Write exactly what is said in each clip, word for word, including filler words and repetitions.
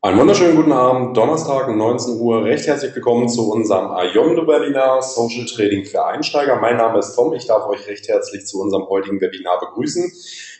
Einen wunderschönen guten Abend, Donnerstag um neunzehn Uhr. Recht herzlich willkommen zu unserem Ayondo Webinar Social Trading für Einsteiger. Mein Name ist Tom, ich darf euch recht herzlich zu unserem heutigen Webinar begrüßen.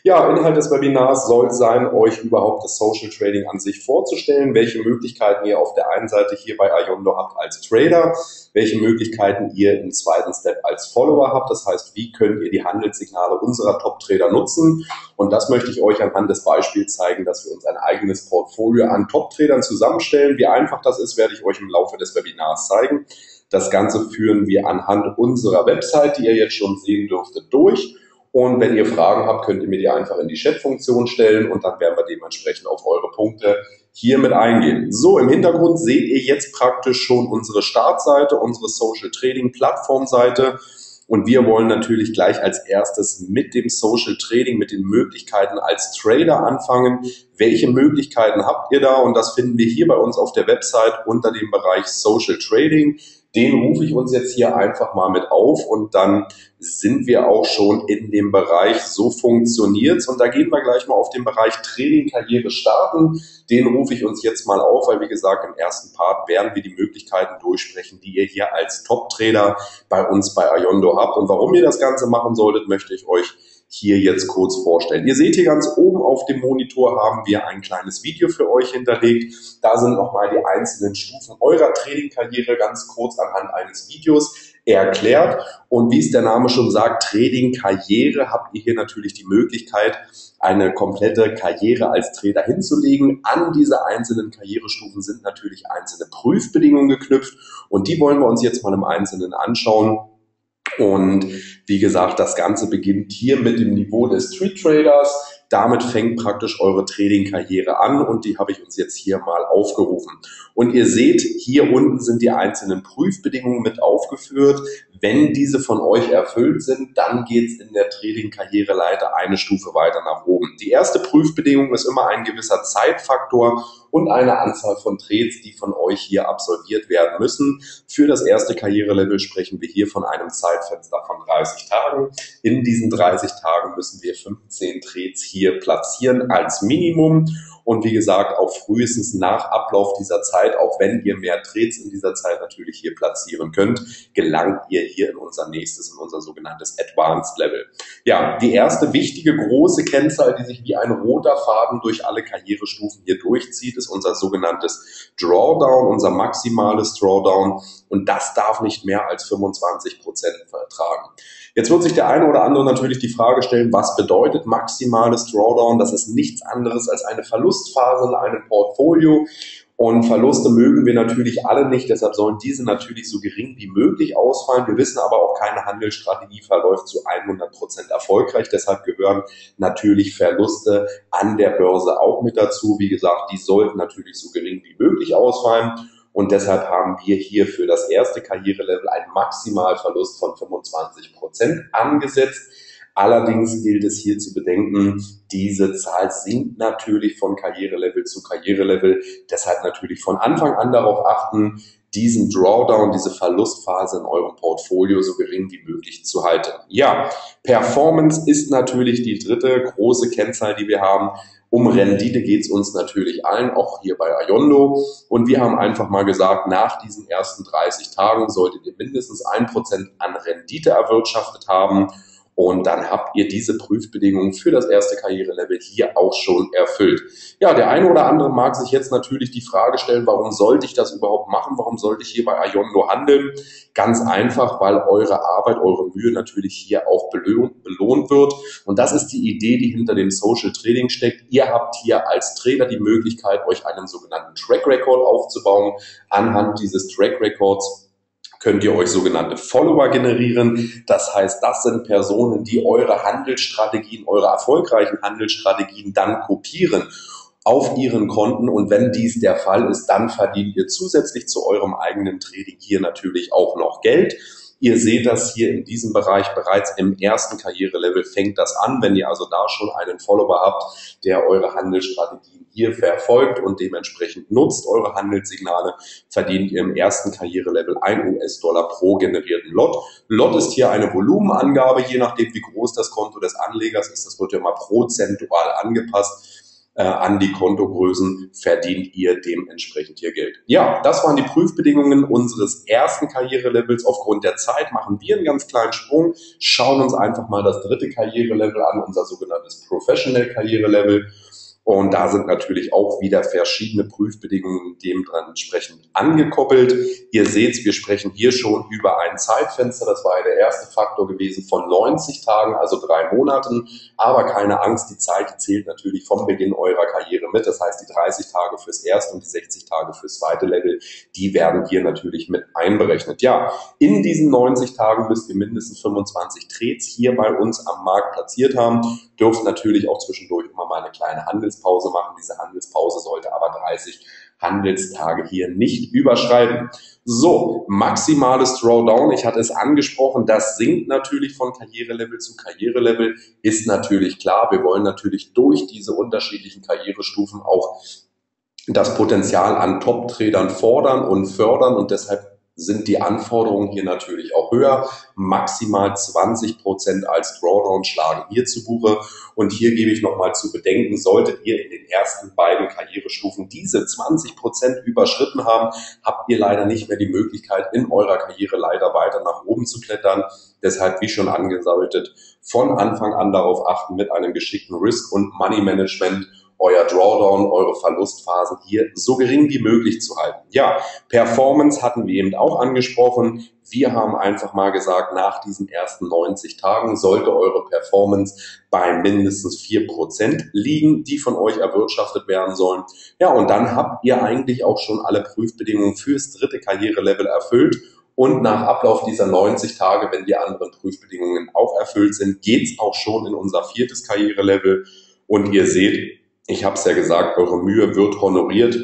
Ja, Inhalt des Webinars soll sein, euch überhaupt das Social Trading an sich vorzustellen, welche Möglichkeiten ihr auf der einen Seite hier bei Ayondo habt als Trader, welche Möglichkeiten ihr im zweiten Step als Follower habt, das heißt, wie könnt ihr die Handelssignale unserer Top-Trader nutzen, und das möchte ich euch anhand des Beispiels zeigen, dass wir uns ein eigenes Portfolio an Top-Tradern zusammenstellen. Wie einfach das ist, werde ich euch im Laufe des Webinars zeigen. Das Ganze führen wir anhand unserer Website, die ihr jetzt schon sehen dürftet, durch. Und wenn ihr Fragen habt, könnt ihr mir die einfach in die Chat-Funktion stellen und dann werden wir dementsprechend auf eure Punkte hier mit eingehen. So, im Hintergrund seht ihr jetzt praktisch schon unsere Startseite, unsere Social Trading Plattform-Seite, und wir wollen natürlich gleich als erstes mit dem Social Trading, mit den Möglichkeiten als Trader anfangen. Welche Möglichkeiten habt ihr da? Und das finden wir hier bei uns auf der Website unter dem Bereich Social Trading. Den rufe ich uns jetzt hier einfach mal mit auf und dann sind wir auch schon in dem Bereich, so funktioniert's. Und da gehen wir gleich mal auf den Bereich Training, Karriere starten. Den rufe ich uns jetzt mal auf, weil wie gesagt, im ersten Part werden wir die Möglichkeiten durchsprechen, die ihr hier als Top-Trader bei uns bei Ayondo habt. Und warum ihr das Ganze machen solltet, möchte ich euch hier jetzt kurz vorstellen. Ihr seht hier ganz oben auf dem Monitor haben wir ein kleines Video für euch hinterlegt. Da sind nochmal die einzelnen Stufen eurer Trading-Karriere ganz kurz anhand eines Videos erklärt. Und wie es der Name schon sagt, Trading-Karriere, habt ihr hier natürlich die Möglichkeit, eine komplette Karriere als Trader hinzulegen. An diese einzelnen Karrierestufen sind natürlich einzelne Prüfbedingungen geknüpft und die wollen wir uns jetzt mal im Einzelnen anschauen. Und wie gesagt, das Ganze beginnt hier mit dem Niveau des Street Traders. Damit fängt praktisch eure Trading-Karriere an und die habe ich uns jetzt hier mal aufgerufen. Und ihr seht, hier unten sind die einzelnen Prüfbedingungen mit aufgeführt. Wenn diese von euch erfüllt sind, dann geht es in der Trading-Karriereleiter eine Stufe weiter nach oben. Die erste Prüfbedingung ist immer ein gewisser Zeitfaktor und eine Anzahl von Trades, die von euch hier absolviert werden müssen. Für das erste Karrierelevel sprechen wir hier von einem Zeitfenster von dreißig Tagen. In diesen dreißig Tagen müssen wir fünfzehn Trades hier Hier platzieren als Minimum und wie gesagt auch frühestens nach Ablauf dieser Zeit, auch wenn ihr mehr Trades in dieser Zeit natürlich hier platzieren könnt, gelangt ihr hier in unser nächstes, in unser sogenanntes Advanced Level. Ja, die erste wichtige große Kennzahl, die sich wie ein roter Faden durch alle Karrierestufen hier durchzieht, ist unser sogenanntes Drawdown, unser maximales Drawdown, und das darf nicht mehr als fünfundzwanzig Prozent vertragen. Jetzt wird sich der eine oder andere natürlich die Frage stellen, was bedeutet maximales Drawdown? Das ist nichts anderes als eine Verlustphase in einem Portfolio. Und Verluste mögen wir natürlich alle nicht, deshalb sollen diese natürlich so gering wie möglich ausfallen. Wir wissen aber auch, keine Handelsstrategie verläuft zu hundert Prozent erfolgreich. Deshalb gehören natürlich Verluste an der Börse auch mit dazu. Wie gesagt, die sollten natürlich so gering wie möglich ausfallen. Und deshalb haben wir hier für das erste Karrierelevel einen Maximalverlust von fünfundzwanzig Prozent angesetzt. Allerdings gilt es hier zu bedenken, diese Zahl sinkt natürlich von Karrierelevel zu Karrierelevel. Deshalb natürlich von Anfang an darauf achten, diesen Drawdown, diese Verlustphase in eurem Portfolio so gering wie möglich zu halten. Ja, Performance ist natürlich die dritte große Kennzahl, die wir haben. Um Rendite geht es uns natürlich allen, auch hier bei Ayondo. Und wir haben einfach mal gesagt, nach diesen ersten dreißig Tagen solltet ihr mindestens ein Prozent an Rendite erwirtschaftet haben. Und dann habt ihr diese Prüfbedingungen für das erste Karrierelevel hier auch schon erfüllt. Ja, der eine oder andere mag sich jetzt natürlich die Frage stellen, warum sollte ich das überhaupt machen? Warum sollte ich hier bei Ayondo handeln? Ganz einfach, weil eure Arbeit, eure Mühe natürlich hier auch belohnt wird. Und das ist die Idee, die hinter dem Social Trading steckt. Ihr habt hier als Trader die Möglichkeit, euch einen sogenannten Track Record aufzubauen. Anhand dieses Track Records könnt ihr euch sogenannte Follower generieren. Das heißt, das sind Personen, die eure Handelsstrategien, eure erfolgreichen Handelsstrategien dann kopieren auf ihren Konten, und wenn dies der Fall ist, dann verdient ihr zusätzlich zu eurem eigenen Trading hier natürlich auch noch Geld. Ihr seht das hier in diesem Bereich bereits im ersten Karrierelevel fängt das an, wenn ihr also da schon einen Follower habt, der eure Handelsstrategien hier verfolgt und dementsprechend nutzt eure Handelssignale, verdient ihr im ersten Karrierelevel ein U S Dollar pro generierten Lot. Lot ist hier eine Volumenangabe, je nachdem wie groß das Konto des Anlegers ist, das wird ja mal prozentual angepasst. äh, an die Kontogrößen verdient ihr dementsprechend hier Geld. Ja, das waren die Prüfbedingungen unseres ersten Karrierelevels. Aufgrund der Zeit machen wir einen ganz kleinen Sprung, schauen uns einfach mal das dritte Karrierelevel an, unser sogenanntes Professional Karrierelevel. Und da sind natürlich auch wieder verschiedene Prüfbedingungen dementsprechend angekoppelt. Ihr seht, wir sprechen hier schon über ein Zeitfenster. Das war ja der erste Faktor gewesen von neunzig Tagen, also drei Monaten. Aber keine Angst, die Zeit zählt natürlich vom Beginn eurer Karriere mit. Das heißt, die dreißig Tage fürs erste und die sechzig Tage fürs zweite Level, die werden hier natürlich mit einberechnet. Ja, in diesen neunzig Tagen müsst ihr mindestens fünfundzwanzig Trades hier bei uns am Markt platziert haben. Dürft natürlich auch zwischendurch immer mal eine kleine Handelspause machen. Diese Handelspause sollte aber dreißig Handelstage hier nicht überschreiten. So, maximales Drawdown, ich hatte es angesprochen, das sinkt natürlich von Karrierelevel zu Karrierelevel, ist natürlich klar. Wir wollen natürlich durch diese unterschiedlichen Karrierestufen auch das Potenzial an Top-Tradern fordern und fördern und deshalb sind die Anforderungen hier natürlich auch höher. Maximal zwanzig Prozent als Drawdown schlagen hier zu Buche. Und hier gebe ich nochmal zu bedenken, solltet ihr in den ersten beiden Karrierestufen diese zwanzig Prozent überschritten haben, habt ihr leider nicht mehr die Möglichkeit, in eurer Karriere leider weiter nach oben zu klettern. Deshalb, wie schon angedeutet, von Anfang an darauf achten, mit einem geschickten Risk- und Money-Management euer Drawdown, eure Verlustphasen hier so gering wie möglich zu halten. Ja, Performance hatten wir eben auch angesprochen. Wir haben einfach mal gesagt, nach diesen ersten neunzig Tagen sollte eure Performance bei mindestens vier Prozent liegen, die von euch erwirtschaftet werden sollen. Ja, und dann habt ihr eigentlich auch schon alle Prüfbedingungen fürs dritte Karrierelevel erfüllt. Und nach Ablauf dieser neunzig Tage, wenn die anderen Prüfbedingungen auch erfüllt sind, geht's auch schon in unser viertes Karrierelevel. Und ihr seht, ich habe es ja gesagt, eure Mühe wird honoriert.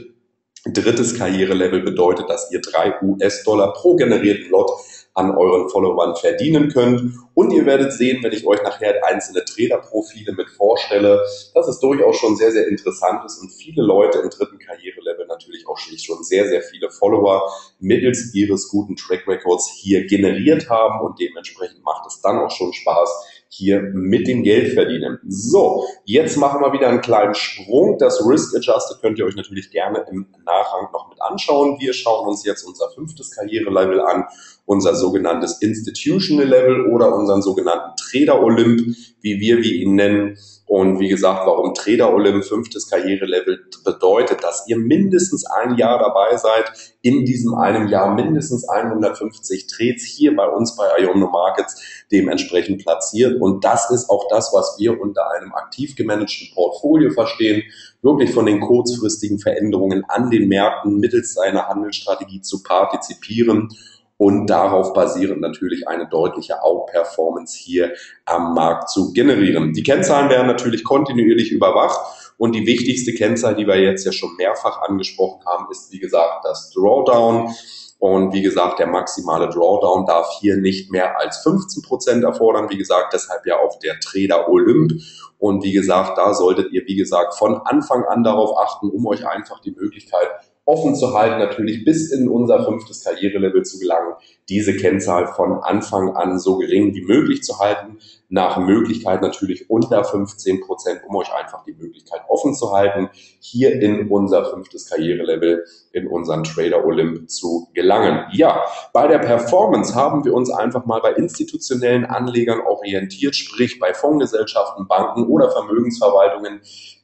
Drittes Karrierelevel bedeutet, dass ihr drei US-Dollar pro generierten Lot an euren Followern verdienen könnt. Und ihr werdet sehen, wenn ich euch nachher einzelne Trader-Profile mit vorstelle, dass es durchaus schon sehr, sehr interessant ist und viele Leute im dritten Karrierelevel natürlich auch schon sehr, sehr viele Follower mittels ihres guten Track Records hier generiert haben und dementsprechend macht es dann auch schon Spaß, hier mit dem Geld verdienen. So, jetzt machen wir wieder einen kleinen Sprung. Das Risk-Adjusted könnt ihr euch natürlich gerne im Nachhang noch mit anschauen. Wir schauen uns jetzt unser fünftes Karrierelevel an, unser sogenanntes Institutional Level oder unseren sogenannten Trader Olymp, wie wir wie ihn nennen. Und wie gesagt, warum Trader Olymp, fünftes Karrierelevel, bedeutet, dass ihr mindestens ein Jahr dabei seid, in diesem einem Jahr mindestens hundertfünfzig Trades hier bei uns bei Ayondo Markets dementsprechend platziert. Und das ist auch das, was wir unter einem aktiv gemanagten Portfolio verstehen, wirklich von den kurzfristigen Veränderungen an den Märkten mittels seiner Handelsstrategie zu partizipieren und darauf basierend natürlich eine deutliche Outperformance hier am Markt zu generieren. Die Kennzahlen werden natürlich kontinuierlich überwacht und die wichtigste Kennzahl, die wir jetzt ja schon mehrfach angesprochen haben, ist wie gesagt das Drawdown. Und wie gesagt, der maximale Drawdown darf hier nicht mehr als fünfzehn Prozent erfordern. Wie gesagt, deshalb ja auch der Trader Olymp. Und wie gesagt, da solltet ihr, wie gesagt, von Anfang an darauf achten, um euch einfach die Möglichkeit offen zu halten, natürlich bis in unser fünftes Karrierelevel zu gelangen, diese Kennzahl von Anfang an so gering wie möglich zu halten, nach Möglichkeit natürlich unter fünfzehn Prozent, um euch einfach die Möglichkeit offen zu halten, hier in unser fünftes Karrierelevel, in unseren Trader Olymp zu gelangen. Ja, bei der Performance haben wir uns einfach mal bei institutionellen Anlegern orientiert, sprich bei Fondsgesellschaften, Banken oder Vermögensverwaltungen,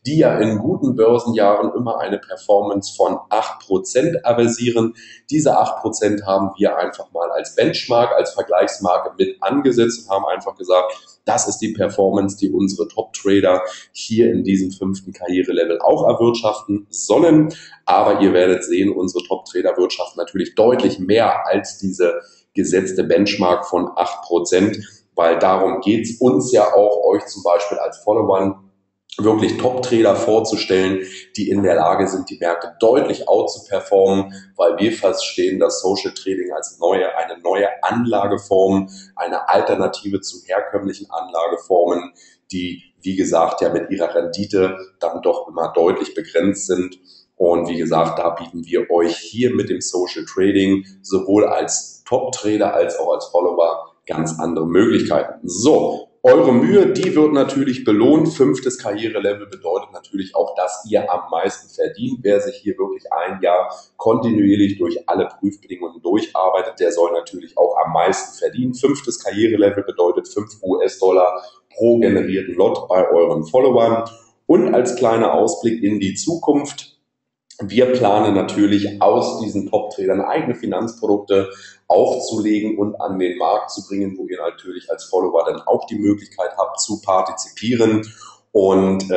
die ja in guten Börsenjahren immer eine Performance von acht Prozent avisieren. Diese acht Prozent haben wir einfach mal als Benchmark, als Vergleichsmarke mit angesetzt und haben einfach gesagt, das ist die Performance, die unsere Top-Trader hier in diesem fünften Karrierelevel auch erwirtschaften sollen. Aber ihr werdet sehen, unsere Top-Trader wirtschaften natürlich deutlich mehr als diese gesetzte Benchmark von acht Prozent, weil darum geht es uns ja auch, euch zum Beispiel als Follower wirklich Top-Trader vorzustellen, die in der Lage sind, die Märkte deutlich outzuperformen, weil wir verstehen, dass Social Trading als neue, eine neue Anlageform, eine Alternative zu herkömmlichen Anlageformen, die, wie gesagt, ja mit ihrer Rendite dann doch immer deutlich begrenzt sind. Und wie gesagt, da bieten wir euch hier mit dem Social Trading sowohl als Top-Trader als auch als Follower ganz andere Möglichkeiten. So, eure Mühe, die wird natürlich belohnt. Fünftes Karrierelevel bedeutet natürlich auch, dass ihr am meisten verdient. Wer sich hier wirklich ein Jahr kontinuierlich durch alle Prüfbedingungen durcharbeitet, der soll natürlich auch am meisten verdienen. Fünftes Karrierelevel bedeutet fünf US-Dollar pro generierten Lot bei euren Followern. Und als kleiner Ausblick in die Zukunft: wir planen natürlich, aus diesen Top-Tradern eigene Finanzprodukte aufzulegen und an den Markt zu bringen, wo ihr natürlich als Follower dann auch die Möglichkeit habt zu partizipieren. Und äh,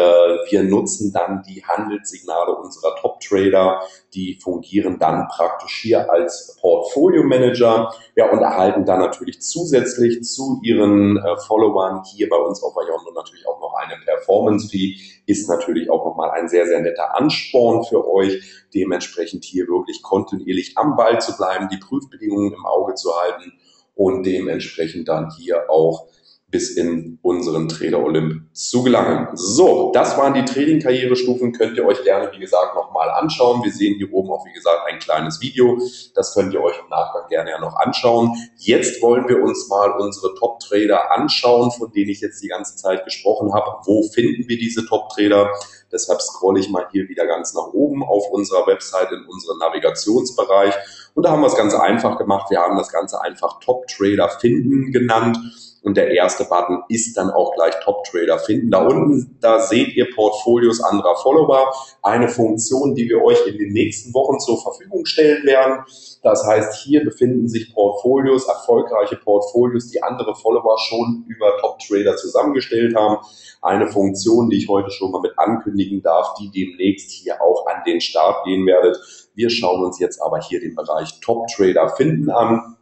wir nutzen dann die Handelssignale unserer Top-Trader, die fungieren dann praktisch hier als Portfolio-Manager, ja, und erhalten dann natürlich zusätzlich zu ihren äh, Followern hier bei uns auf Ayondo natürlich auch noch eine Performance-Fee. Ist natürlich auch nochmal ein sehr, sehr netter Ansporn für euch, dementsprechend hier wirklich kontinuierlich am Ball zu bleiben, die Prüfbedingungen im Auge zu halten und dementsprechend dann hier auch bis in unseren Trader Olymp zu gelangen. So, das waren die Trading-Karrierestufen. Könnt ihr euch gerne, wie gesagt, nochmal anschauen. Wir sehen hier oben auch, wie gesagt, ein kleines Video. Das könnt ihr euch im Nachgang gerne ja noch anschauen. Jetzt wollen wir uns mal unsere Top-Trader anschauen, von denen ich jetzt die ganze Zeit gesprochen habe. Wo finden wir diese Top-Trader? Deshalb scrolle ich mal hier wieder ganz nach oben auf unserer Website in unseren Navigationsbereich. Und da haben wir es ganz einfach gemacht. Wir haben das Ganze einfach Top-Trader finden genannt. Und der erste Button ist dann auch gleich Top Trader finden. Da unten, da seht ihr Portfolios anderer Follower. Eine Funktion, die wir euch in den nächsten Wochen zur Verfügung stellen werden. Das heißt, hier befinden sich Portfolios, erfolgreiche Portfolios, die andere Follower schon über Top Trader zusammengestellt haben. Eine Funktion, die ich heute schon mal mit ankündigen darf, die demnächst hier auch an den Start gehen werdet. Wir schauen uns jetzt aber hier den Bereich Top Trader finden an.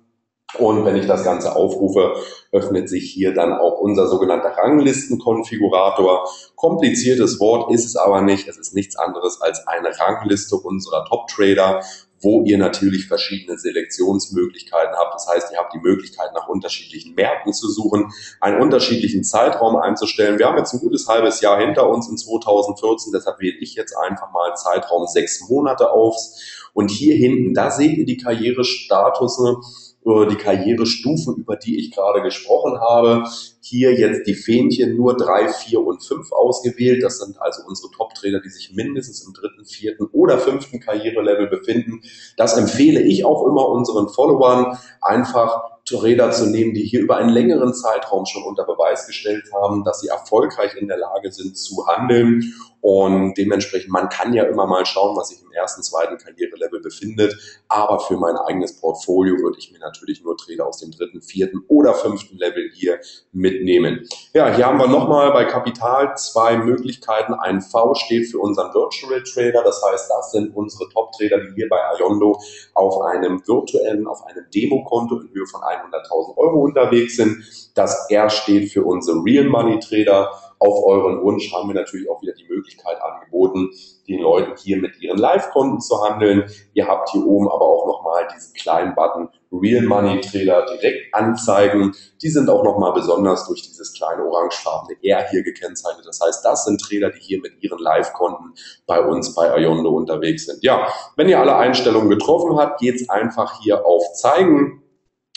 Und wenn ich das Ganze aufrufe, öffnet sich hier dann auch unser sogenannter Ranglistenkonfigurator. Kompliziertes Wort ist es aber nicht. Es ist nichts anderes als eine Rangliste unserer Top-Trader, wo ihr natürlich verschiedene Selektionsmöglichkeiten habt. Das heißt, ihr habt die Möglichkeit, nach unterschiedlichen Märkten zu suchen, einen unterschiedlichen Zeitraum einzustellen. Wir haben jetzt ein gutes halbes Jahr hinter uns in zweitausendvierzehn, deshalb wähle ich jetzt einfach mal Zeitraum sechs Monate aufs. Und hier hinten, da seht ihr die Karrierestatus, die Karrierestufen, über die ich gerade gesprochen habe. Hier jetzt die Fähnchen nur drei, vier und fünf ausgewählt. Das sind also unsere Top-Trader, die sich mindestens im dritten, vierten oder fünften Karrierelevel befinden. Das empfehle ich auch immer unseren Followern, einfach Trader zu nehmen, die hier über einen längeren Zeitraum schon unter Beweis gestellt haben, dass sie erfolgreich in der Lage sind zu handeln. Und dementsprechend, man kann ja immer mal schauen, was sich im ersten, zweiten Karrierelevel befindet. Aber für mein eigenes Portfolio würde ich mir natürlich nur Trader aus dem dritten, vierten oder fünften Level hier mitnehmen. Ja, hier haben wir nochmal bei Kapital zwei Möglichkeiten. Ein V steht für unseren Virtual Trader. Das heißt, das sind unsere Top-Trader, die hier bei Ayondo auf einem virtuellen, auf einem Demokonto in Höhe von hunderttausend Euro unterwegs sind. Das R steht für unsere Real Money Trader. Auf euren Wunsch haben wir natürlich auch wieder die Möglichkeit angeboten, den Leuten hier mit ihren Live-Konten zu handeln. Ihr habt hier oben aber auch nochmal diesen kleinen Button Real Money Trader direkt anzeigen. Die sind auch nochmal besonders durch dieses kleine orangefarbene R hier gekennzeichnet. Das heißt, das sind Trader, die hier mit ihren Live-Konten bei uns bei Ayondo unterwegs sind. Ja, wenn ihr alle Einstellungen getroffen habt, geht es einfach hier auf Zeigen.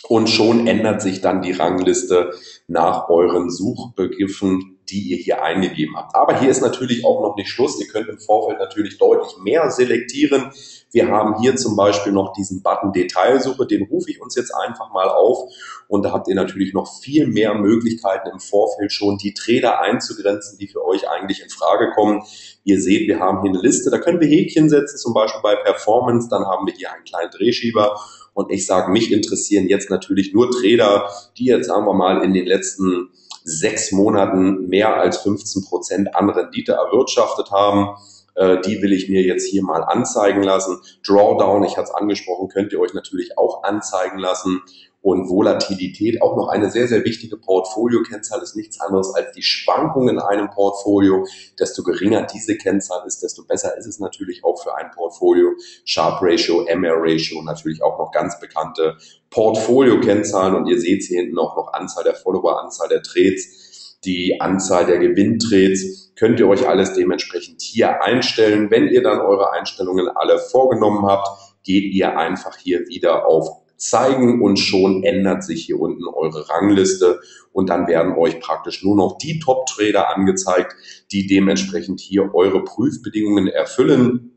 Und schon ändert sich dann die Rangliste nach euren Suchbegriffen, die ihr hier eingegeben habt. Aber hier ist natürlich auch noch nicht Schluss. Ihr könnt im Vorfeld natürlich deutlich mehr selektieren. Wir haben hier zum Beispiel noch diesen Button Detailsuche, den rufe ich uns jetzt einfach mal auf. Und da habt ihr natürlich noch viel mehr Möglichkeiten im Vorfeld schon, die Trader einzugrenzen, die für euch eigentlich in Frage kommen. Ihr seht, wir haben hier eine Liste, da können wir Häkchen setzen, zum Beispiel bei Performance. Dann haben wir hier einen kleinen Drehschieber. Und ich sage, mich interessieren jetzt natürlich nur Trader, die jetzt, sagen wir mal, in den letzten sechs Monaten mehr als fünfzehn Prozent an Rendite erwirtschaftet haben. Äh, die will ich mir jetzt hier mal anzeigen lassen. Drawdown, ich hatte es angesprochen, könnt ihr euch natürlich auch anzeigen lassen. Und Volatilität, auch noch eine sehr, sehr wichtige Portfolio-Kennzahl, ist nichts anderes als die Schwankung in einem Portfolio. Desto geringer diese Kennzahl ist, desto besser ist es natürlich auch für ein Portfolio. Sharp Ratio, M R Ratio, natürlich auch noch ganz bekannte Portfolio-Kennzahlen. Und ihr seht hier hinten auch noch Anzahl der Follower, Anzahl der Trades, die Anzahl der Gewinntrades. Könnt ihr euch alles dementsprechend hier einstellen. Wenn ihr dann eure Einstellungen alle vorgenommen habt, geht ihr einfach hier wieder auf zeigen und schon ändert sich hier unten eure Rangliste und dann werden euch praktisch nur noch die Top-Trader angezeigt, die dementsprechend hier eure Prüfbedingungen erfüllen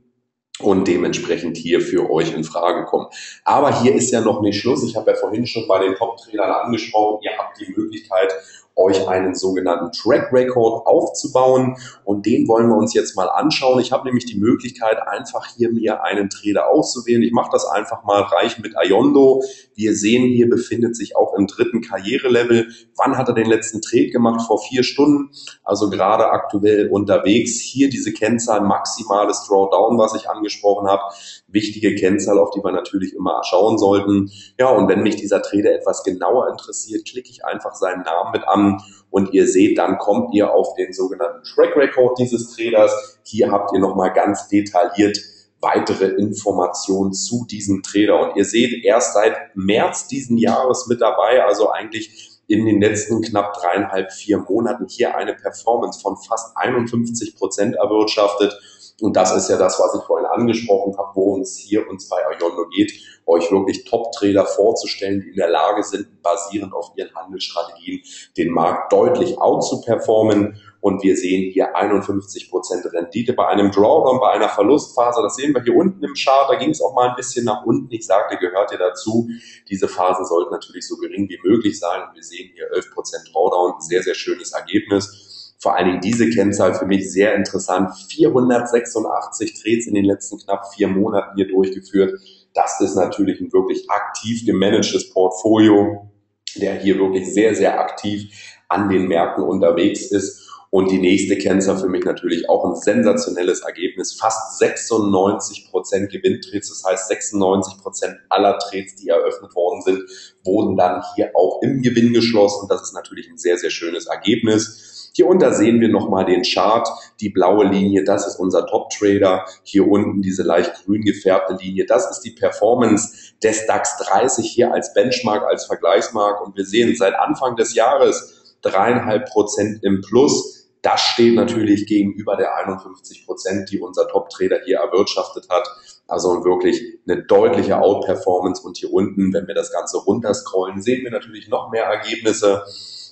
und dementsprechend hier für euch in Frage kommen. Aber hier ist ja noch nicht Schluss. Ich habe ja vorhin schon bei den Top-Tradern angesprochen, ihr habt die Möglichkeit, euch einen sogenannten Track Record aufzubauen und den wollen wir uns jetzt mal anschauen. Ich habe nämlich die Möglichkeit, einfach hier mir einen Trader auszuwählen. Ich mache das einfach mal reich mit Ayondo. Wir sehen, hier befindet sich auch im dritten Karrierelevel. Wann hat er den letzten Trade gemacht? Vor vier Stunden, also gerade aktuell unterwegs. Hier diese Kennzahl, maximales Drawdown, was ich angesprochen habe. Wichtige Kennzahl, auf die wir natürlich immer schauen sollten. Ja, und wenn mich dieser Trader etwas genauer interessiert, klicke ich einfach seinen Namen mit an. Und ihr seht, dann kommt ihr auf den sogenannten Track Record dieses Traders. Hier habt ihr nochmal ganz detailliert weitere Informationen zu diesem Trader. Und ihr seht, erst seit März diesen Jahres mit dabei, also eigentlich in den letzten knapp dreieinhalb, vier Monaten hier eine Performance von fast einundfünfzig Prozent erwirtschaftet. Und das ist ja das, was ich vorhin angesprochen habe, wo uns hier uns bei Ayondo geht, euch wirklich Top-Trader vorzustellen, die in der Lage sind, basierend auf ihren Handelsstrategien den Markt deutlich outzuperformen. Und wir sehen hier einundfünfzig Prozent Rendite bei einem Drawdown, bei einer Verlustphase. Das sehen wir hier unten im Chart. Da ging es auch mal ein bisschen nach unten. Ich sagte, gehört ihr dazu. Diese Phasen sollten natürlich so gering wie möglich sein. Und wir sehen hier elf Prozent Drawdown. Sehr, sehr schönes Ergebnis. Vor allen Dingen diese Kennzahl für mich sehr interessant. vierhundertsechsundachtzig Trades in den letzten knapp vier Monaten hier durchgeführt. Das ist natürlich ein wirklich aktiv gemanagtes Portfolio, der hier wirklich sehr, sehr aktiv an den Märkten unterwegs ist. Und die nächste Kennzahl für mich natürlich auch ein sensationelles Ergebnis. Fast sechsundneunzig Prozent Gewinntrades, das heißt sechsundneunzig Prozent aller Trades, die eröffnet worden sind, wurden dann hier auch im Gewinn geschlossen. Das ist natürlich ein sehr, sehr schönes Ergebnis. Hier unter sehen wir nochmal den Chart, die blaue Linie, das ist unser Top-Trader. Hier unten diese leicht grün gefärbte Linie, das ist die Performance des DAX dreißig hier als Benchmark, als Vergleichsmark. Und wir sehen seit Anfang des Jahres drei Komma fünf Prozent im Plus. Das steht natürlich gegenüber der einundfünfzig Prozent, die unser Top-Trader hier erwirtschaftet hat. Also wirklich eine deutliche Outperformance. Und hier unten, wenn wir das Ganze runterscrollen, sehen wir natürlich noch mehr Ergebnisse.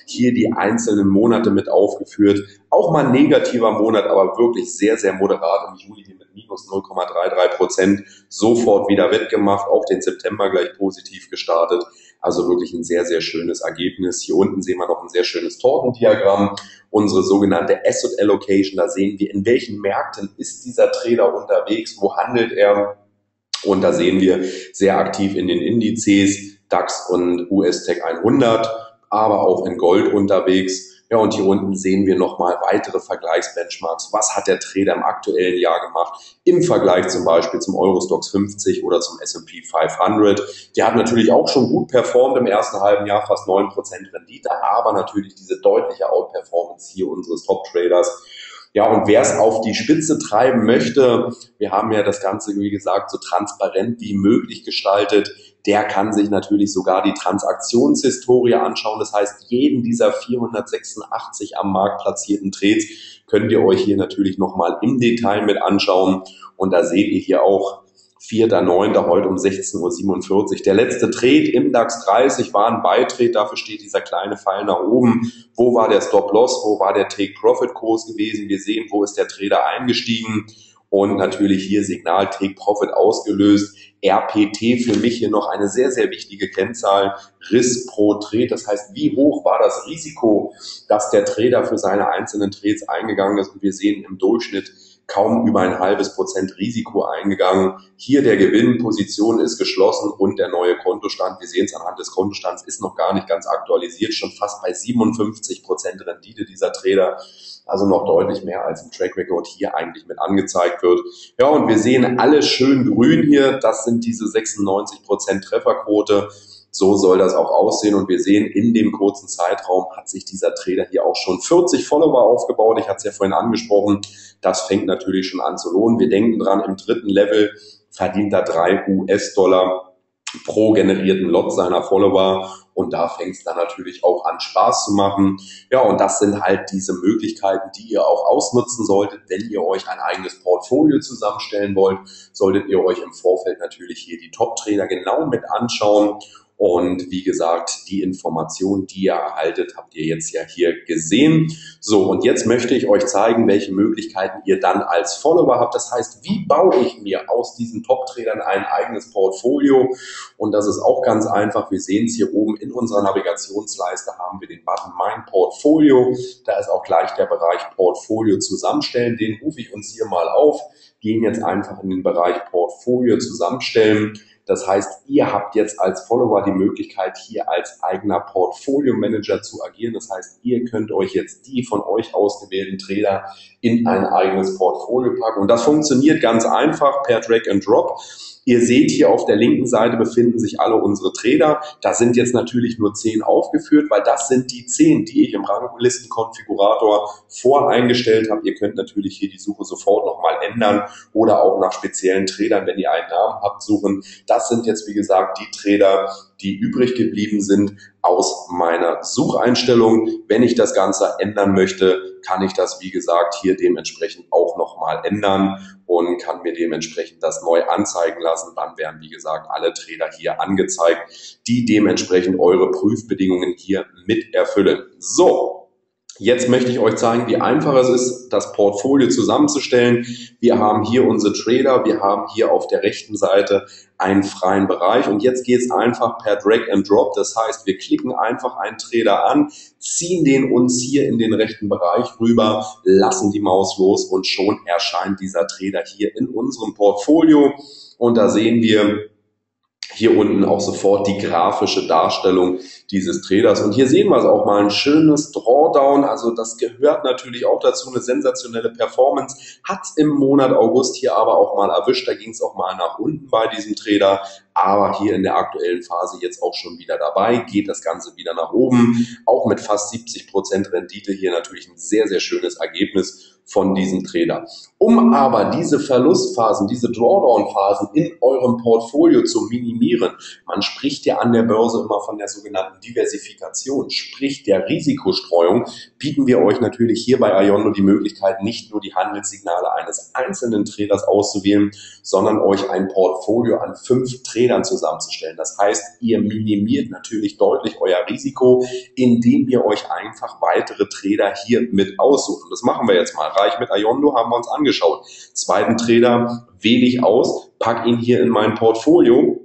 Hier die einzelnen Monate mit aufgeführt. Auch mal ein negativer Monat, aber wirklich sehr, sehr moderat. Im Juli hier mit minus null Komma drei drei Prozent sofort wieder wettgemacht. Auch den September gleich positiv gestartet. Also wirklich ein sehr, sehr schönes Ergebnis. Hier unten sehen wir noch ein sehr schönes Tortendiagramm. Unsere sogenannte Asset Allocation. Da sehen wir, in welchen Märkten ist dieser Trader unterwegs, wo handelt er. Und da sehen wir sehr aktiv in den Indizes DAX und U S Tech hundert. Aber auch in Gold unterwegs. Ja, und hier unten sehen wir nochmal weitere Vergleichsbenchmarks. Was hat der Trader im aktuellen Jahr gemacht? Im Vergleich zum Beispiel zum Euro Stoxx fünfzig oder zum S und P fünfhundert. Der hat natürlich auch schon gut performt im ersten halben Jahr, fast neun Prozent Rendite, aber natürlich diese deutliche Outperformance hier unseres Top-Traders. Ja, und wer es auf die Spitze treiben möchte, wir haben ja das Ganze, wie gesagt, so transparent wie möglich gestaltet, der kann sich natürlich sogar die Transaktionshistorie anschauen. Das heißt, jeden dieser vierhundertsechsundachtzig am Markt platzierten Trades könnt ihr euch hier natürlich nochmal im Detail mit anschauen. Und da seht ihr hier auch vierter neunter heute um sechzehn Uhr siebenundvierzig. Der letzte Trade im DAX dreißig war ein Buy-Trade, dafür steht dieser kleine Pfeil nach oben. Wo war der Stop-Loss, wo war der Take-Profit-Kurs gewesen? Wir sehen, wo ist der Trader eingestiegen und natürlich hier Signal Take-Profit ausgelöst. R P T für mich hier noch eine sehr, sehr wichtige Kennzahl, Risk pro Trade. Das heißt, wie hoch war das Risiko, dass der Trader für seine einzelnen Trades eingegangen ist? Und wir sehen im Durchschnitt kaum über ein halbes Prozent Risiko eingegangen. Hier der Gewinn, Position ist geschlossen und der neue Kontostand, wir sehen es anhand des Kontostands, ist noch gar nicht ganz aktualisiert, schon fast bei siebenundfünfzig Prozent Rendite dieser Trader, also noch deutlich mehr als im Track Record hier eigentlich mit angezeigt wird. Ja, und wir sehen alles schön grün hier, das sind diese sechsundneunzig Prozent Trefferquote. So soll das auch aussehen und wir sehen, in dem kurzen Zeitraum hat sich dieser Trader hier auch schon vierzig Follower aufgebaut. Ich hatte es ja vorhin angesprochen, das fängt natürlich schon an zu lohnen. Wir denken dran, im dritten Level verdient er drei U S Dollar pro generierten Lot seiner Follower und da fängt es dann natürlich auch an, Spaß zu machen. Ja, und das sind halt diese Möglichkeiten, die ihr auch ausnutzen solltet, wenn ihr euch ein eigenes Portfolio zusammenstellen wollt, solltet ihr euch im Vorfeld natürlich hier die Top-Trainer genau mit anschauen. Und wie gesagt, die Informationen, die ihr erhaltet, habt ihr jetzt ja hier gesehen. So, und jetzt möchte ich euch zeigen, welche Möglichkeiten ihr dann als Follower habt. Das heißt, wie baue ich mir aus diesen Top-Tradern ein eigenes Portfolio? Und das ist auch ganz einfach. Wir sehen es hier oben in unserer Navigationsleiste, haben wir den Button Mein Portfolio. Da ist auch gleich der Bereich Portfolio zusammenstellen. Den rufe ich uns hier mal auf. Gehen jetzt einfach in den Bereich Portfolio zusammenstellen. Das heißt, ihr habt jetzt als Follower die Möglichkeit, hier als eigener Portfolio-Manager zu agieren. Das heißt, ihr könnt euch jetzt die von euch ausgewählten Trader in ein eigenes Portfolio packen. Und das funktioniert ganz einfach per Drag and Drop. Ihr seht hier auf der linken Seite befinden sich alle unsere Trader. Da sind jetzt natürlich nur zehn aufgeführt, weil das sind die zehn, die ich im Ranglistenkonfigurator voreingestellt habe. Ihr könnt natürlich hier die Suche sofort nochmal ändern oder auch nach speziellen Tradern, wenn ihr einen Namen habt, suchen. Das sind jetzt, wie gesagt, die Trader, die übrig geblieben sind aus meiner Sucheinstellung. Wenn ich das Ganze ändern möchte, kann ich das, wie gesagt, hier dementsprechend auch nochmal ändern und kann mir dementsprechend das neu anzeigen lassen. Dann werden, wie gesagt, alle Trader hier angezeigt, die dementsprechend eure Prüfbedingungen hier mit erfüllen. So. Jetzt möchte ich euch zeigen, wie einfach es ist, das Portfolio zusammenzustellen. Wir haben hier unsere Trader, wir haben hier auf der rechten Seite einen freien Bereich und jetzt geht es einfach per Drag and Drop. Das heißt, wir klicken einfach einen Trader an, ziehen den uns hier in den rechten Bereich rüber, lassen die Maus los und schon erscheint dieser Trader hier in unserem Portfolio und da sehen wir hier unten auch sofort die grafische Darstellung dieses Traders. Und hier sehen wir es auch mal, ein schönes Drawdown. Also das gehört natürlich auch dazu, eine sensationelle Performance. Hat im Monat August hier aber auch mal erwischt. Da ging es auch mal nach unten bei diesem Trader. Aber hier in der aktuellen Phase jetzt auch schon wieder dabei, geht das Ganze wieder nach oben. Auch mit fast siebzig Prozent Rendite hier natürlich ein sehr, sehr schönes Ergebnis von diesem Trader. Um aber diese Verlustphasen, diese Drawdown-Phasen in eurem Portfolio zu minimieren, man spricht ja an der Börse immer von der sogenannten Diversifikation, sprich der Risikostreuung, bieten wir euch natürlich hier bei Ayondo die Möglichkeit, nicht nur die Handelssignale eines einzelnen Traders auszuwählen, sondern euch ein Portfolio an fünf Tradern zusammenzustellen. Das heißt, ihr minimiert natürlich deutlich euer Risiko, indem ihr euch einfach weitere Trader hier mit aussucht. Und das machen wir jetzt mal. Mit Ayondo haben wir uns angeschaut. Zweiten Trader wähle ich aus, packe ihn hier in mein Portfolio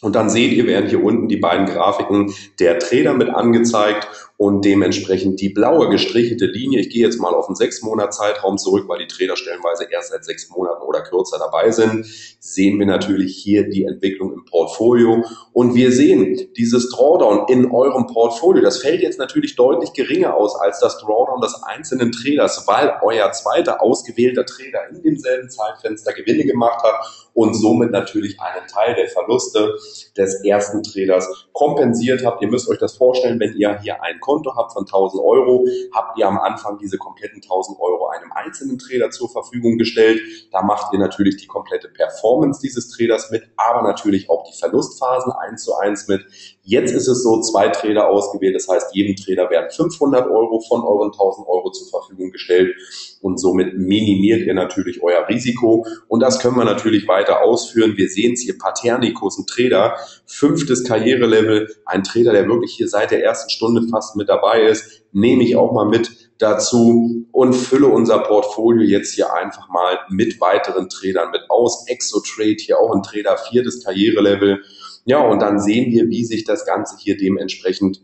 und dann seht ihr, werden hier unten die beiden Grafiken der Trader mit angezeigt und dementsprechend die blaue gestrichelte Linie. Ich gehe jetzt mal auf den sechs Monats Zeitraum zurück, weil die Trader stellenweise erst seit sechs Monaten oder kürzer dabei sind. Sehen wir natürlich hier die Entwicklung im Portfolio und wir sehen dieses Drawdown in eurem Portfolio. Das fällt jetzt natürlich deutlich geringer aus als das Drawdown des einzelnen Traders, weil euer zweiter ausgewählter Trader in demselben Zeitfenster Gewinne gemacht hat und somit natürlich einen Teil der Verluste des ersten Traders kompensiert habt. Ihr müsst euch das vorstellen, wenn ihr hier ein Konto habt von tausend Euro, habt ihr am Anfang diese kompletten tausend Euro einem einzelnen Trader zur Verfügung gestellt. Da macht ihr natürlich die komplette Performance dieses Traders mit, aber natürlich auch die Verlustphasen eins zu eins mit. Jetzt ist es so, zwei Trader ausgewählt, das heißt, jedem Trader werden fünfhundert Euro von euren tausend Euro zur Verfügung gestellt und somit minimiert ihr natürlich euer Risiko und das können wir natürlich weiter ausführen. Wir sehen es hier, Paternikus, ein Trader, fünftes Karrierelevel, ein Trader, der wirklich hier seit der ersten Stunde fast mit dabei ist, nehme ich auch mal mit dazu und fülle unser Portfolio jetzt hier einfach mal mit weiteren Tradern mit aus. Exotrade, hier auch ein Trader, viertes Karrierelevel. Ja, und dann sehen wir, wie sich das Ganze hier dementsprechend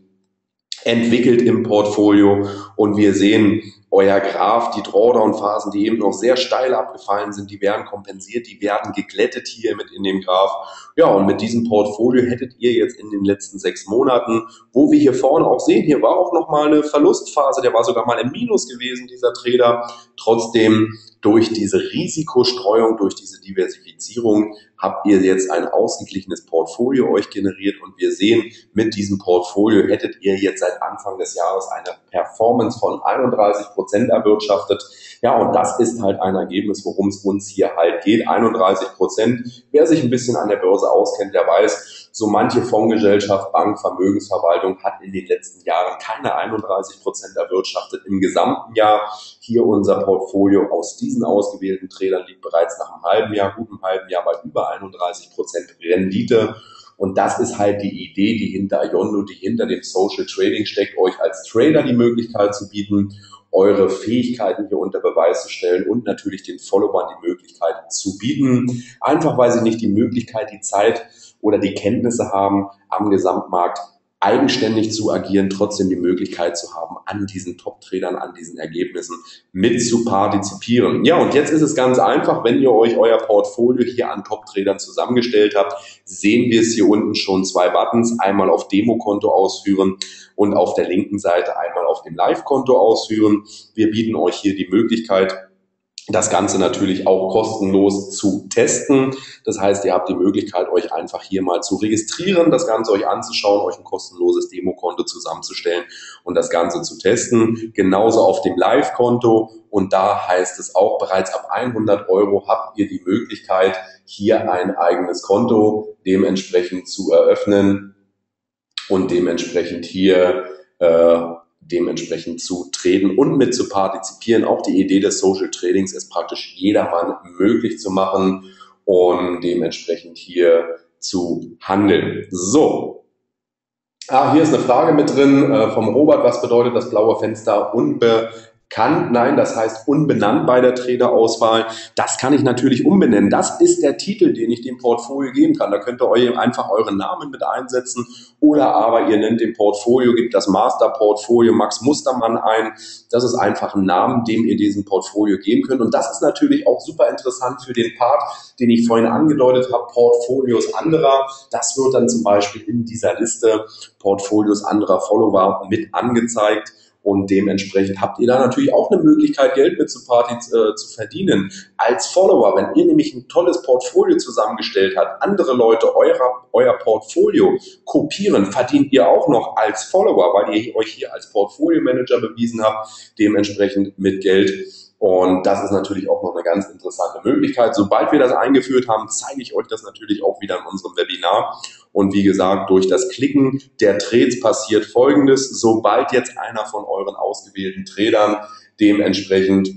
entwickelt im Portfolio und wir sehen, euer Graph, die Drawdown-Phasen, die eben noch sehr steil abgefallen sind, die werden kompensiert, die werden geglättet hier mit in dem Graph. Ja, und mit diesem Portfolio hättet ihr jetzt in den letzten sechs Monaten, wo wir hier vorne auch sehen, hier war auch nochmal eine Verlustphase, der war sogar mal im Minus gewesen, dieser Trader. Trotzdem, durch diese Risikostreuung, durch diese Diversifizierung habt ihr jetzt ein ausgeglichenes Portfolio euch generiert und wir sehen, mit diesem Portfolio hättet ihr jetzt seit Anfang des Jahres eine Performance von einunddreißig Prozent erwirtschaftet. Ja, und das ist halt ein Ergebnis, worum es uns hier halt geht. einunddreißig Prozent. Wer sich ein bisschen an der Börse auskennt, der weiß, so manche Fondsgesellschaft, Bank, Vermögensverwaltung hat in den letzten Jahren keine einunddreißig Prozent erwirtschaftet. Im gesamten Jahr hier unser Portfolio aus diesen ausgewählten Tradern liegt bereits nach einem halben Jahr, gutem halben Jahr bei über einunddreißig Prozent Rendite. Und das ist halt die Idee, die hinter Ayondo, die hinter dem Social Trading steckt, euch als Trader die Möglichkeit zu bieten, eure Fähigkeiten hier unter Beweis zu stellen und natürlich den Followern die Möglichkeit zu bieten. Einfach weil sie nicht die Möglichkeit, die Zeit oder die Kenntnisse haben, am Gesamtmarkt eigenständig zu agieren, trotzdem die Möglichkeit zu haben, an diesen Top-Tradern, an diesen Ergebnissen mit zu partizipieren. Ja, und jetzt ist es ganz einfach, wenn ihr euch euer Portfolio hier an Top-Tradern zusammengestellt habt, sehen wir es hier unten schon, zwei Buttons, einmal auf Demokonto ausführen und auf der linken Seite einmal auf dem Live-Konto ausführen. Wir bieten euch hier die Möglichkeit, das Ganze natürlich auch kostenlos zu testen. Das heißt, ihr habt die Möglichkeit, euch einfach hier mal zu registrieren, das Ganze euch anzuschauen, euch ein kostenloses Demokonto zusammenzustellen und das Ganze zu testen. Genauso auf dem Live-Konto. Und da heißt es auch, bereits ab hundert Euro habt ihr die Möglichkeit, hier ein eigenes Konto dementsprechend zu eröffnen und dementsprechend hier äh, dementsprechend zu traden und mit zu partizipieren. Auch die Idee des Social Tradings ist praktisch jedermann möglich zu machen und dementsprechend hier zu handeln. So. Ah, hier ist eine Frage mit drin äh, vom Robert. Was bedeutet das blaue Fenster unbekannt? Nein, das heißt unbenannt bei der Traderauswahl. Das kann ich natürlich umbenennen. Das ist der Titel, den ich dem Portfolio geben kann. Da könnt ihr euch einfach euren Namen mit einsetzen. Oder aber ihr nennt dem Portfolio, gebt das Masterportfolio Max Mustermann ein. Das ist einfach ein Name, dem ihr diesem Portfolio geben könnt. Und das ist natürlich auch super interessant für den Part, den ich vorhin angedeutet habe, Portfolios anderer. Das wird dann zum Beispiel in dieser Liste Portfolios anderer Follower mit angezeigt. Und dementsprechend habt ihr da natürlich auch eine Möglichkeit, Geld mit zu, Partys, äh, zu verdienen. Als Follower, wenn ihr nämlich ein tolles Portfolio zusammengestellt habt, andere Leute eurer, euer Portfolio kopieren, verdient ihr auch noch als Follower, weil ihr euch hier als Portfolio-Manager bewiesen habt, dementsprechend mit Geld. Und das ist natürlich auch noch eine ganz interessante Möglichkeit. Sobald wir das eingeführt haben, zeige ich euch das natürlich auch wieder in unserem Webinar. Und wie gesagt, durch das Klicken der Trades passiert Folgendes. Sobald jetzt einer von euren ausgewählten Tradern dementsprechend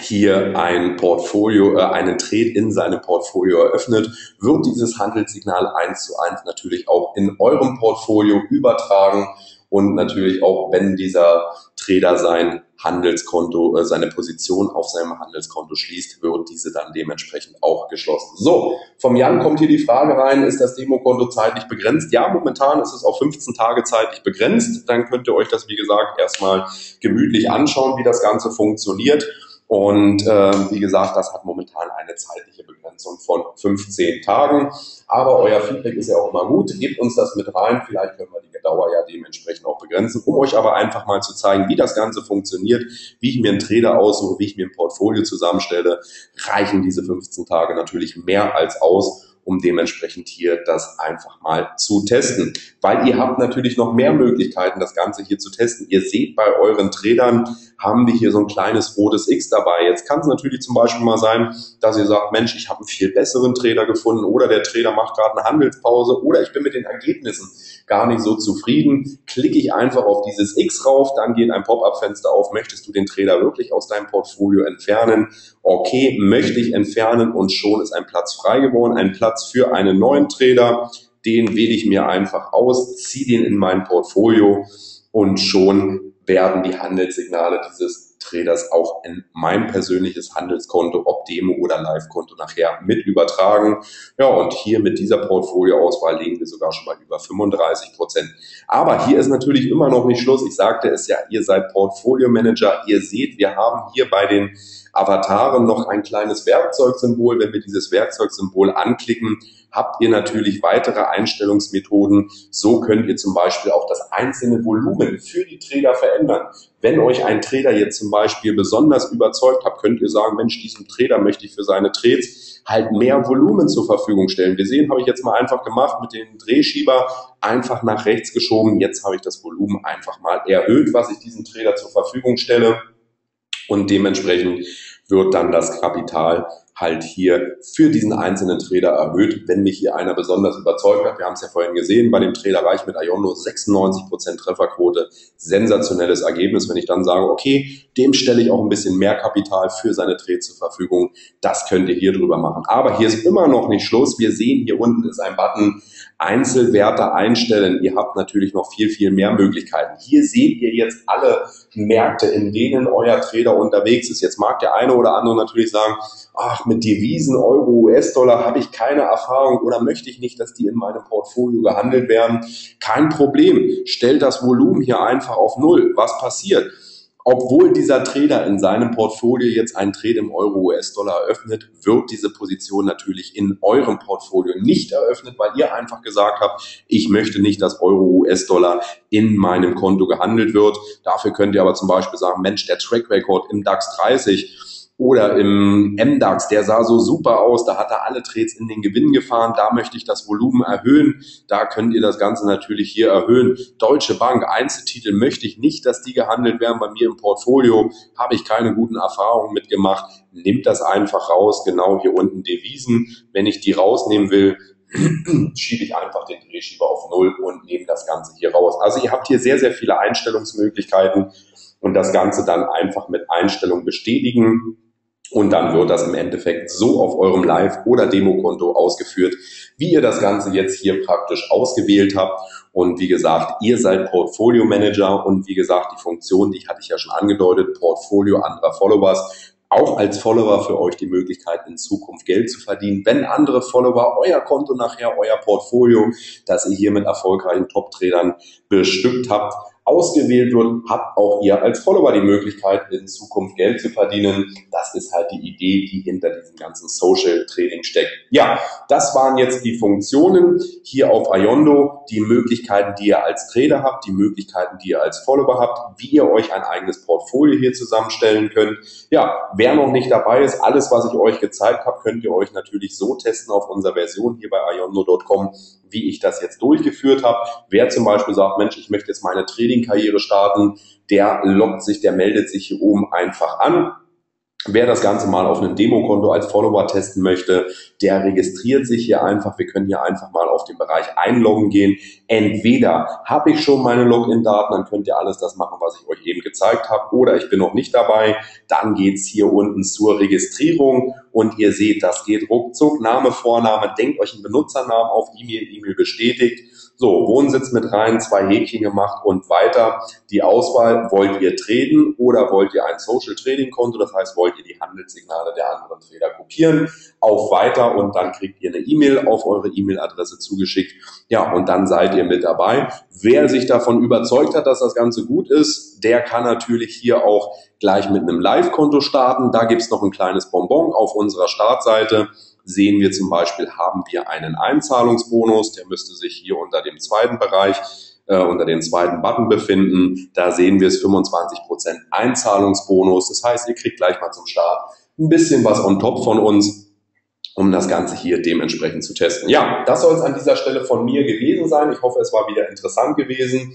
hier ein Portfolio, äh, einen Trade in seinem Portfolio eröffnet, wird dieses Handelssignal eins zu eins natürlich auch in eurem Portfolio übertragen. Und natürlich auch, wenn dieser Trader sein Handelskonto, seine Position auf seinem Handelskonto schließt, wird diese dann dementsprechend auch geschlossen. So, vom Jan kommt hier die Frage rein, ist das Demokonto zeitlich begrenzt? Ja, momentan ist es auf fünfzehn Tage zeitlich begrenzt. Dann könnt ihr euch das, wie gesagt, erstmal gemütlich anschauen, wie das Ganze funktioniert. Und äh, wie gesagt, das hat momentan eine zeitliche Begrenzung von fünfzehn Tagen. Aber euer Feedback ist ja auch immer gut. Gebt uns das mit rein. Vielleicht können wir die Dauer ja dementsprechend auch begrenzen, um euch aber einfach mal zu zeigen, wie das Ganze funktioniert, wie ich mir einen Trader aussuche, wie ich mir ein Portfolio zusammenstelle. Reichen diese fünfzehn Tage natürlich mehr als aus, um dementsprechend hier das einfach mal zu testen. Weil ihr habt natürlich noch mehr Möglichkeiten, das Ganze hier zu testen. Ihr seht, bei euren Tradern haben wir hier so ein kleines rotes X dabei. Jetzt kann es natürlich zum Beispiel mal sein, dass ihr sagt, Mensch, ich habe einen viel besseren Trader gefunden oder der Trader macht gerade eine Handelspause oder ich bin mit den Ergebnissen gar nicht so zufrieden. Klicke ich einfach auf dieses X rauf, dann geht ein Pop-up-Fenster auf. Möchtest du den Trader wirklich aus deinem Portfolio entfernen? Okay, möchte ich entfernen und schon ist ein Platz frei geworden, ein Platz für einen neuen Trader, den wähle ich mir einfach aus, ziehe den in mein Portfolio und schon werden die Handelssignale dieses Traders auch in mein persönliches Handelskonto, ob Demo- oder Live-Konto nachher mit übertragen. Ja, und hier mit dieser Portfolioauswahl liegen wir sogar schon bei über fünfunddreißig Prozent. Aber hier ist natürlich immer noch nicht Schluss. Ich sagte es ja, ihr seid Portfolio-Manager. Ihr seht, wir haben hier bei den Avataren noch ein kleines Werkzeugsymbol. Wenn wir dieses Werkzeugsymbol anklicken, habt ihr natürlich weitere Einstellungsmethoden. So könnt ihr zum Beispiel auch das einzelne Volumen für die Trader verändern. Wenn euch ein Trader jetzt zum Beispiel besonders überzeugt hat, könnt ihr sagen, Mensch, diesem Trader möchte ich für seine Trades halt mehr Volumen zur Verfügung stellen. Wir sehen, habe ich jetzt mal einfach gemacht mit dem Drehschieber, einfach nach rechts geschoben. Jetzt habe ich das Volumen einfach mal erhöht, was ich diesem Trader zur Verfügung stelle. Und dementsprechend wird dann das Kapital halt hier für diesen einzelnen Trader erhöht, wenn mich hier einer besonders überzeugt hat. Wir haben es ja vorhin gesehen, bei dem Trader war ich mit Ayondo sechsundneunzig Prozent Trefferquote, sensationelles Ergebnis. Wenn ich dann sage, okay, dem stelle ich auch ein bisschen mehr Kapital für seine Trades zur Verfügung, das könnt ihr hier drüber machen. Aber hier ist immer noch nicht Schluss. Wir sehen, hier unten ist ein Button Einzelwerte einstellen. Ihr habt natürlich noch viel, viel mehr Möglichkeiten. Hier seht ihr jetzt alle Märkte, in denen euer Trader unterwegs ist. Jetzt mag der eine oder andere natürlich sagen, ach, mit Devisen, Euro, U S-Dollar habe ich keine Erfahrung oder möchte ich nicht, dass die in meinem Portfolio gehandelt werden. Kein Problem. Stellt das Volumen hier einfach auf Null. Was passiert? Obwohl dieser Trader in seinem Portfolio jetzt einen Trade im Euro-U S-Dollar eröffnet, wird diese Position natürlich in eurem Portfolio nicht eröffnet, weil ihr einfach gesagt habt, ich möchte nicht, dass Euro-U S-Dollar in meinem Konto gehandelt wird. Dafür könnt ihr aber zum Beispiel sagen, Mensch, der Track Record im DAX dreißig oder im M DAX, der sah so super aus, da hat er alle Trades in den Gewinn gefahren, da möchte ich das Volumen erhöhen, da könnt ihr das Ganze natürlich hier erhöhen. Deutsche Bank, Einzeltitel möchte ich nicht, dass die gehandelt werden bei mir im Portfolio, habe ich keine guten Erfahrungen mitgemacht, nimmt das einfach raus, genau hier unten Devisen, wenn ich die rausnehmen will, schiebe ich einfach den Drehschieber auf Null und nehme das Ganze hier raus. Also ihr habt hier sehr, sehr viele Einstellungsmöglichkeiten und das Ganze dann einfach mit Einstellung bestätigen. Und dann wird das im Endeffekt so auf eurem Live- oder Demokonto ausgeführt, wie ihr das Ganze jetzt hier praktisch ausgewählt habt. Und wie gesagt, ihr seid Portfolio Manager und wie gesagt, die Funktion, die hatte ich ja schon angedeutet, Portfolio anderer Followers. Auch als Follower für euch die Möglichkeit, in Zukunft Geld zu verdienen. Wenn andere Follower euer Konto nachher, euer Portfolio, das ihr hier mit erfolgreichen Top-Tradern bestückt habt, ausgewählt wird, habt auch ihr als Follower die Möglichkeit, in Zukunft Geld zu verdienen. Das ist halt die Idee, die hinter diesem ganzen Social Trading steckt. Ja, das waren jetzt die Funktionen hier auf Ayondo, die Möglichkeiten, die ihr als Trader habt, die Möglichkeiten, die ihr als Follower habt, wie ihr euch ein eigenes Portfolio hier zusammenstellen könnt. Ja, wer noch nicht dabei ist, alles, was ich euch gezeigt habe, könnt ihr euch natürlich so testen auf unserer Version hier bei ayondo punkt com, wie ich das jetzt durchgeführt habe. Wer zum Beispiel sagt, Mensch, ich möchte jetzt meine Trading-Karriere starten, der loggt sich, der meldet sich hier oben einfach an. Wer das Ganze mal auf einem Demokonto als Follower testen möchte, der registriert sich hier einfach. Wir können hier einfach mal auf den Bereich Einloggen gehen. Entweder habe ich schon meine Login-Daten, dann könnt ihr alles das machen, was ich euch eben gezeigt habe, oder ich bin noch nicht dabei. Dann geht's hier unten zur Registrierung und ihr seht, das geht ruckzuck. Name, Vorname, denkt euch einen Benutzernamen auf, E-Mail, E-Mail bestätigt. So, Wohnsitz mit rein, zwei Häkchen gemacht und weiter. Die Auswahl, wollt ihr traden oder wollt ihr ein Social Trading Konto, das heißt, wollt ihr die Handelssignale der anderen Trader kopieren, auf weiter und dann kriegt ihr eine E-Mail auf eure E-Mail-Adresse zugeschickt. Ja, und dann seid ihr mit dabei. Wer sich davon überzeugt hat, dass das Ganze gut ist, der kann natürlich hier auch gleich mit einem Live-Konto starten. Da gibt es noch ein kleines Bonbon auf unserer Startseite. Sehen wir zum Beispiel, haben wir einen Einzahlungsbonus, der müsste sich hier unter dem zweiten Bereich, äh, unter dem zweiten Button befinden. Da sehen wir es, fünfundzwanzig Prozent Einzahlungsbonus. Das heißt, ihr kriegt gleich mal zum Start ein bisschen was on top von uns, um das Ganze hier dementsprechend zu testen. Ja, das soll es an dieser Stelle von mir gewesen sein. Ich hoffe, es war wieder interessant gewesen.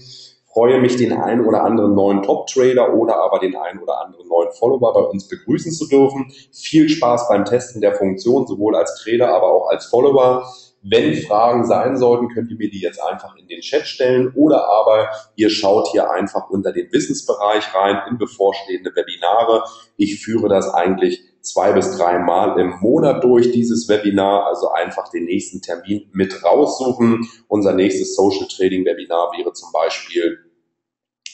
Freue mich, den einen oder anderen neuen Top-Trader oder aber den einen oder anderen neuen Follower bei uns begrüßen zu dürfen. Viel Spaß beim Testen der Funktion, sowohl als Trader, aber auch als Follower. Wenn Fragen sein sollten, könnt ihr mir die jetzt einfach in den Chat stellen oder aber ihr schaut hier einfach unter den Wissensbereich rein in bevorstehende Webinare. Ich führe das eigentlich zwei bis drei Mal im Monat durch, dieses Webinar, also einfach den nächsten Termin mit raussuchen. Unser nächstes Social Trading Webinar wäre zum Beispiel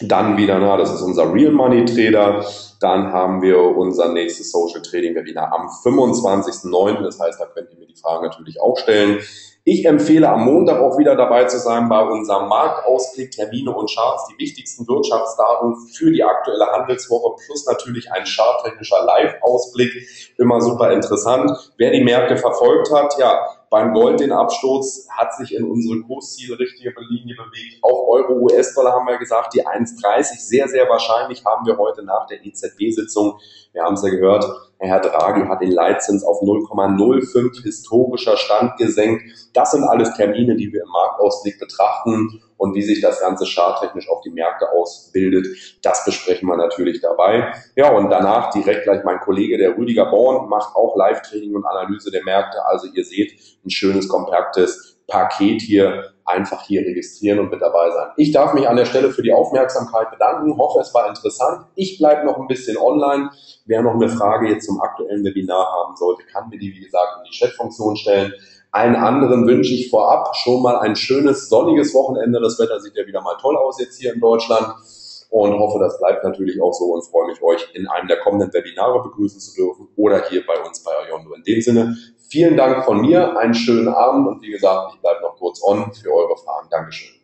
dann wieder, na, das ist unser Real Money Trader. Dann haben wir unser nächstes Social Trading Webinar am fünfundzwanzigsten neunten. Das heißt, da könnt ihr mir die Fragen natürlich auch stellen. Ich empfehle, am Montag auch wieder dabei zu sein bei unserem Marktausblick, Termine und Charts, die wichtigsten Wirtschaftsdaten für die aktuelle Handelswoche plus natürlich ein charttechnischer Live-Ausblick, immer super interessant. Wer die Märkte verfolgt hat, ja, beim Gold den Absturz hat sich in unsere Kurszielrichtlinie bewegt. Auch Euro-U S-Dollar haben wir gesagt, die eins dreißig, sehr, sehr wahrscheinlich haben wir heute nach der E Z B-Sitzung, wir haben es ja gehört, Herr Draghi hat den Leitzins auf null Komma null fünf historischer Stand gesenkt. Das sind alles Termine, die wir im Marktausblick betrachten. und wie sich das Ganze charttechnisch auf die Märkte ausbildet, das besprechen wir natürlich dabei. Ja, und danach direkt gleich mein Kollege, der Rüdiger Born, macht auch Live-Training und Analyse der Märkte. Also ihr seht, ein schönes, kompaktes Paket hier. Einfach hier registrieren und mit dabei sein. Ich darf mich an der Stelle für die Aufmerksamkeit bedanken. Hoffe, es war interessant. Ich bleibe noch ein bisschen online. Wer noch eine Frage jetzt zum aktuellen Webinar haben sollte, kann mir die, wie gesagt, in die Chatfunktion stellen. Allen anderen wünsche ich vorab schon mal ein schönes, sonniges Wochenende. Das Wetter sieht ja wieder mal toll aus jetzt hier in Deutschland und hoffe, das bleibt natürlich auch so und freue mich, euch in einem der kommenden Webinare begrüßen zu dürfen oder hier bei uns bei Ayondo. In dem Sinne, vielen Dank von mir, einen schönen Abend und wie gesagt, ich bleibe noch kurz on für eure Fragen. Dankeschön.